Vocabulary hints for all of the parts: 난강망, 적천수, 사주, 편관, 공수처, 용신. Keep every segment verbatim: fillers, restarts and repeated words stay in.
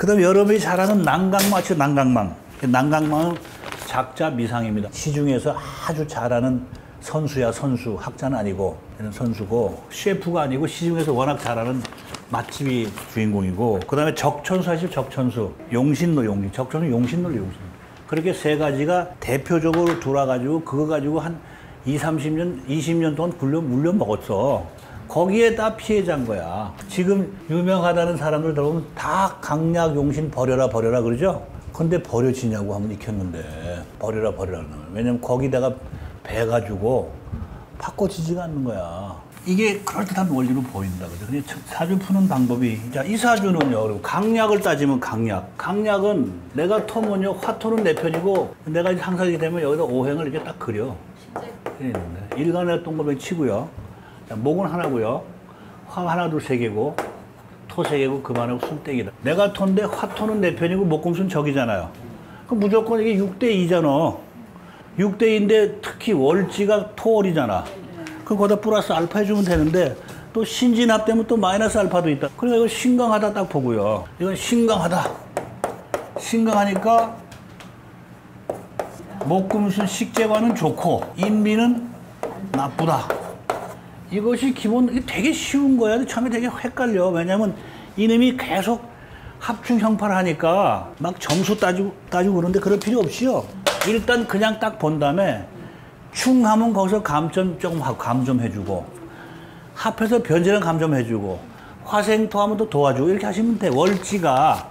그 다음에 여러분이 잘 아는 난강망, 난강망. 난강망은 작자 미상입니다. 시중에서 아주 잘 아는 선수야, 선수. 학자는 아니고, 선수고, 셰프가 아니고, 시중에서 워낙 잘 아는 맛집이 주인공이고, 그 다음에 적천수 하실 적천수. 용신노, 용신. 적천수, 용신노, 용신. 그렇게 세 가지가 대표적으로 돌아가지고, 그거 가지고 한 이십, 삼십 년, 이십 년 동안 굴려, 물려 먹었어. 거기에 다 피해자인 거야. 지금 유명하다는 사람들 들어보면 다 강약 용신 버려라, 버려라 그러죠? 근데 버려지냐고 하면 익혔는데. 버려라, 버려라. 왜냐면 거기다가 배가 주고 바꿔지지가 않는 거야. 이게 그럴듯한 원리로 보인다. 그죠? 근데 사주 푸는 방법이, 자, 이 사주는요, 강약을 따지면 강약. 강약은 내가 토면요, 화토는 내 편이고, 내가 이제 항상 이렇게 되면 여기다 오행을 이렇게 딱 그려. 일간의 동그라미 치고요. 자, 목은 하나고요. 화 하나, 둘, 세 개고, 토 세 개고, 금하고 순땡이다. 내가 토인데 화토는 내 편이고, 목금수는 적이잖아요. 그럼 무조건 이게 육 대 이잖아. 육 대 이인데 특히 월지가 토월이잖아. 그럼 거기다 플러스 알파 해주면 되는데 또 신진합되면 또 마이너스 알파도 있다. 그러니까 이거 신강하다 딱 보고요. 이건 신강하다. 신강하니까 목금순 식재관은 좋고 인비는 나쁘다. 이것이 기본, 되게 쉬운 거야. 처음에 되게 헷갈려. 왜냐면 이놈이 계속 합충 형파를 하니까 막 점수 따지고, 따지고 그러는데 그럴 필요 없이요. 일단 그냥 딱 본 다음에 충하면 거기서 감점 조금 하고 감점해주고 합해서 변제랑 감점해주고 화생토하면 또 도와주고 이렇게 하시면 돼. 월지가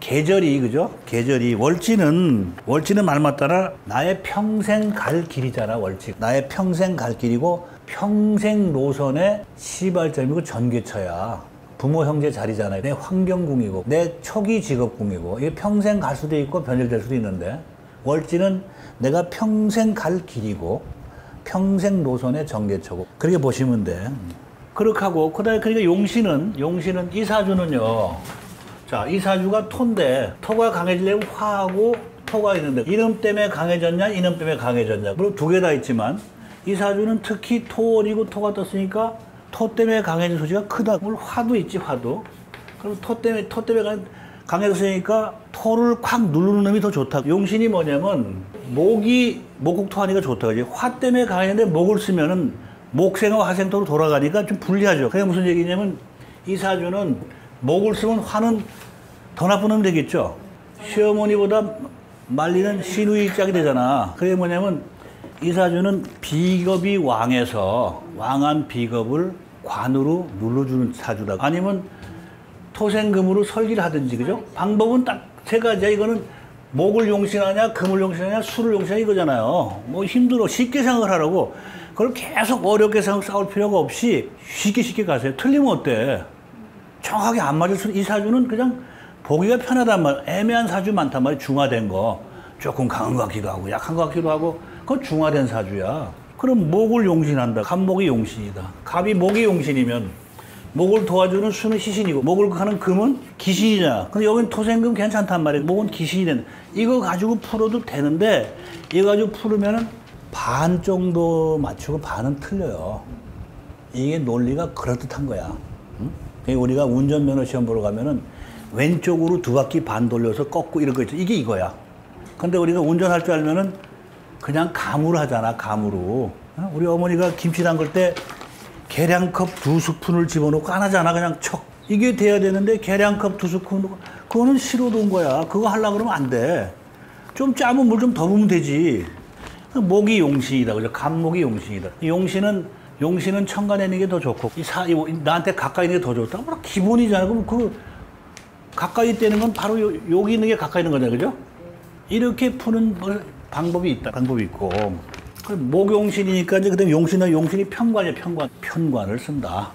계절이, 그죠? 계절이 월지는 월지는 말만 따라 나의 평생 갈 길이잖아. 월지 나의 평생 갈 길이고 평생 노선의 시발점이고 전개처야. 부모, 형제 자리잖아요. 내 환경궁이고 내 초기 직업궁이고 이게 평생 갈 수도 있고 변질될 수도 있는데 월지는 내가 평생 갈 길이고 평생 노선의 전개처고 그렇게 보시면 돼. 그렇게 하고 그다음에 그러니까 용신은 용신은 이 사주는요. 자, 이 사주가 토인데 토가 강해지려면 화하고 토가 있는데 이놈 때문에 강해졌냐 이놈 때문에 강해졌냐. 물론 두 개 다 있지만 이 사주는 특히 토월이고 토가 떴으니까 토 때문에 강해진 소지가 크다. 물론 화도 있지 화도. 그럼 토 때문에 토 때문에 강 강해졌으니까 토를 콱 누르는 놈이 더 좋다. 용신이 뭐냐면 목이 목국토하니까 좋다. 그지? 화 때문에 강했는데 목을 쓰면은 목생과 화생토로 돌아가니까 좀 불리하죠. 그게 무슨 얘기냐면 이 사주는 목을 쓰면 화는 더 나쁜 놈 되겠죠. 시어머니보다 말리는 시누이 짝이 되잖아. 그게 뭐냐면 이 사주는 비겁이 왕에서 왕한 비겁을 관으로 눌러주는 사주다. 아니면 토생금으로 설기를 하든지, 그죠? 방법은 딱 세 가지야. 이거는 목을 용신하냐, 금을 용신하냐, 수를 용신하냐 이거잖아요. 뭐 힘들어. 쉽게 생각을 하라고. 그걸 계속 어렵게 생각 싸울 필요가 없이 쉽게 쉽게 가세요. 틀리면 어때? 정확하게 안 맞을 수는 이 사주는 그냥 보기가 편하단 말. 애매한 사주 많단 말이야. 중화된 거. 조금 강한 것 같기도 하고, 약한 것 같기도 하고. 그건 중화된 사주야. 그럼 목을 용신한다. 갑목이 용신이다. 갑이 목이 용신이면 목을 도와주는 수는 시신이고 목을 하는 금은 기신이잖아. 근데 여긴 토생금 괜찮단 말이야. 목은 기신이 된다. 이거 가지고 풀어도 되는데 이거 가지고 풀으면은 반 정도 맞추고 반은 틀려요. 이게 논리가 그럴듯한 거야. 응? 우리가 운전면허 시험 보러 가면은 왼쪽으로 두 바퀴 반 돌려서 꺾고 이런 거 있죠. 이게 이거야. 근데 우리가 운전할 줄 알면은 그냥 감으로 하잖아. 감으로. 우리 어머니가 김치 담글 때 계량컵 두 스푼을 집어넣고 안 하잖아. 그냥 척. 이게 돼야 되는데 계량컵 두 스푼. 그거는 싫어도 온 거야. 그거 하려고 그러면 안 돼. 좀 짜면 물 좀 더 부으면 되지. 목이 용신이다. 그죠? 갑목이 용신이다. 용신은, 용신은 천간에 있는 게 더 좋고, 이 사, 이, 나한테 가까이 있는 게 더 좋다. 뭐 기본이잖아. 그럼 그, 가까이 떼는 건 바로 요, 여기 있는 게 가까이 있는 거잖아. 그죠? 이렇게 푸는 방법이 있다. 방법이 있고. 목용신이니까 이제 그다음에 용신은 용신이 편관이야. 편관. 편관을 쓴다.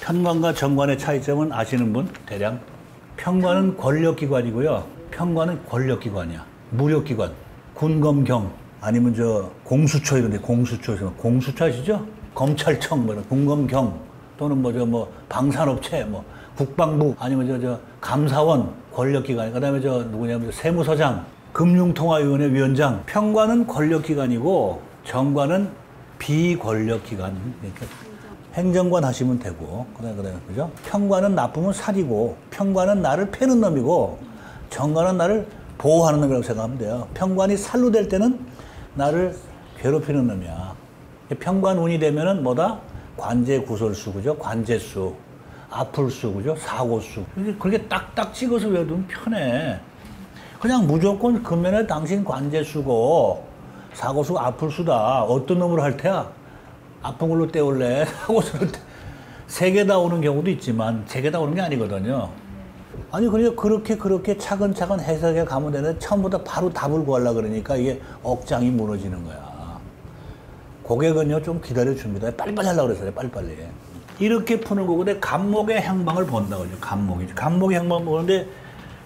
편관과 정관의 차이점은 아시는 분? 대략. 편관은 권력기관이고요. 편관은 권력기관이야. 무력기관. 군검경 아니면 저 공수처 이런데 공수처 공수처 아시죠? 검찰청 뭐 군검경 또는 뭐 저 뭐 방산업체 뭐 국방부 아니면 저 저 감사원 권력기관 그다음에 저 누구냐면 세무서장 금융통화위원회 위원장. 편관은 권력기관이고 정관은 비권력기관. 행정관 하시면 되고, 그래, 그래, 그죠? 평관은 나쁘면 살이고, 평관은 나를 패는 놈이고, 정관은 나를 보호하는 놈이라고 생각하면 돼요. 평관이 살로 될 때는 나를 괴롭히는 놈이야. 평관 운이 되면은 뭐다? 관제 구설수, 그죠? 관제수, 아플수, 그죠? 사고수. 그렇게 딱딱 찍어서 외우면 편해. 그냥 무조건 금연에 당신 관제수고, 사고수, 아플수다. 어떤 놈으로 할 테야? 아픈 걸로 때울래? 사고수로 때. 세 개 다 오는 경우도 있지만, 세 개 다 오는 게 아니거든요. 아니, 그러니까 그렇게 그렇게 차근차근 해석해 가면 되는데, 처음부터 바로 답을 구하려고 그러니까 이게 억장이 무너지는 거야. 고객은요, 좀 기다려줍니다. 빨리빨리 하려고 그랬어요, 빨리빨리. 이렇게 푸는 거고, 근데 간목의 행방을 본다고요, 간목이. 간목의 행방을 보는데,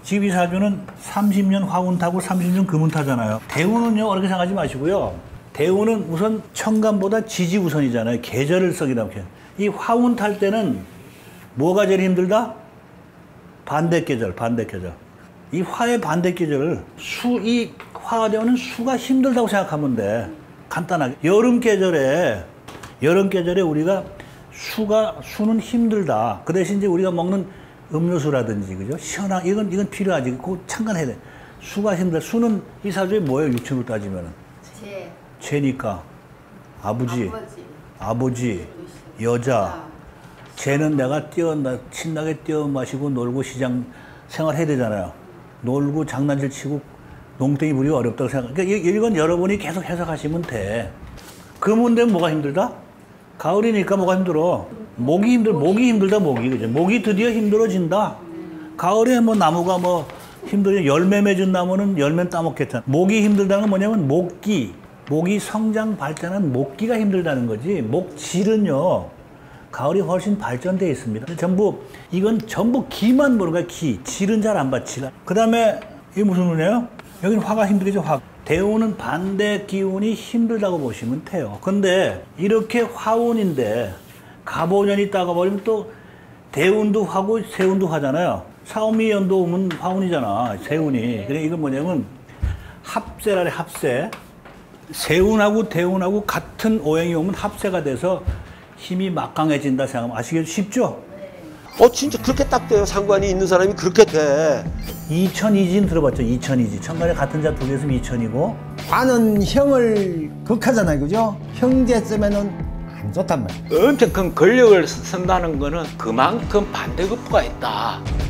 지금 이 사주는 삼십 년 화운 타고 삼십 년 금운 타잖아요. 대운은요, 어렵게 생각하지 마시고요. 대운은 우선 천간보다 지지 우선이잖아요. 계절을 썩이라고 해요. 이 화운 탈 때는 뭐가 제일 힘들다? 반대 계절, 반대 계절. 이 화의 반대 계절을 수, 이 화가 되면 수가 힘들다고 생각하면 돼. 간단하게. 여름 계절에, 여름 계절에 우리가 수가, 수는 힘들다. 그 대신 이제 우리가 먹는 음료수라든지, 그죠? 시원한, 이건, 이건 필요하지. 그거 참관해야 돼. 수가 힘들다. 수는 이 사주에 뭐예요? 육친으로 따지면은. 제. 제니까. 아버지. 아버지. 아버지. 여자. 쟤는 내가 뛰어나, 신나게 뛰어 마시고 놀고 시장 생활해야 되잖아요. 놀고 장난질 치고 농땡이 부리기 어렵다고 생각해요. 그러니까 이건 여러분이 계속 해석하시면 돼. 금운 되면 뭐가 힘들다? 가을이니까 뭐가 힘들어? 목이 힘들, 목이 힘들다, 목이. 그죠? 목이 드디어 힘들어진다. 가을에 뭐 나무가 뭐 힘들어, 열매 맺은 나무는 열매 따먹겠다. 목이 힘들다는 건 뭐냐면 목기. 목이 성장 발전한 목기가 힘들다는 거지. 목질은요. 가을이 훨씬 발전되어 있습니다. 전부, 이건 전부 기만 보는 거야, 기. 질은 잘 안 받치라. 그 다음에, 이게 무슨 운이에요? 여기는 화가 힘들겠죠, 화. 대운은 반대 기운이 힘들다고 보시면 돼요. 근데, 이렇게 화운인데, 갑오년이 따가버리면 또, 대운도 화고, 세운도 화잖아요. 사오미연도 오면 화운이잖아, 세운이. 그래, 이건 뭐냐면, 합세라래, 합세. 세운하고 대운하고 같은 오행이 오면 합세가 돼서, 힘이 막강해진다 생각하면 아시겠죠? 쉽죠? 네. 어 진짜 그렇게 딱 돼요. 상관이 있는 사람이 그렇게 돼. 이천이진 들어봤죠? 이천이지. 천간에 같은 자 두 개 있으면 이천이고. 관은 형을 극하잖아요. 그죠? 형제 쓰면은 안 좋단 말이에요. 엄청 큰 권력을 쓴다는 거는 그만큼 반대급부가 있다.